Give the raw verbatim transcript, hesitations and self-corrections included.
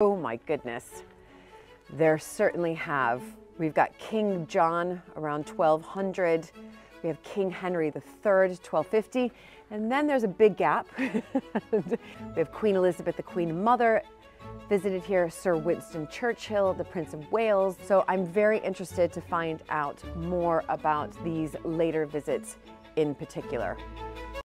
Oh my goodness, there certainly have. We've got King John around twelve hundred, we have King Henry the third, twelve fifty, and then there's a big gap. We have Queen Elizabeth, the Queen Mother, visited here, Sir Winston Churchill, the Prince of Wales. So I'm very interested to find out more about these later visits in particular.